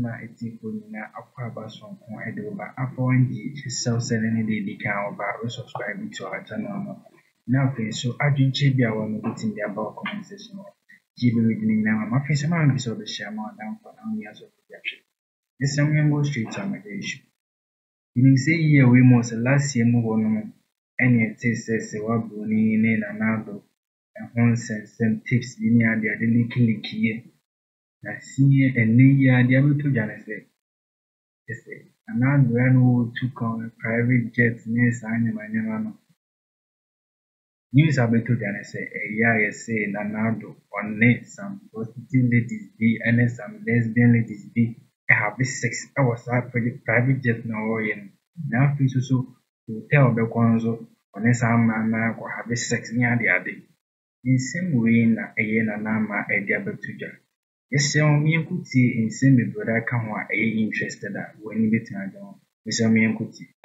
ma etifonina akwaba sonko edoba afondi self selling dey dey kan oba subscribe to our channel now please so adunche bia won meeting dey about conversation jibe with me na ma face ma am so the share ma down for now me as of reaction this time we go straight to the issue you mean say here we must last year mo won no any tss wa boni ni na na do nonsense and tips linear dey dey link here na sinye eneya dia me to janese ese anadu anu took on private jet near sanimanyama no news abeto janese eya ese nanado one some positive ladies be and some lesbian ladies be have sex I was at private jet no yen na fiso so hotel be konzo onesa mama ko have sex near the day in same way na eya nanama edia beto janese yes, me and Kuti in same brother come who are interested that when you get to know. Yes, me and Kuti.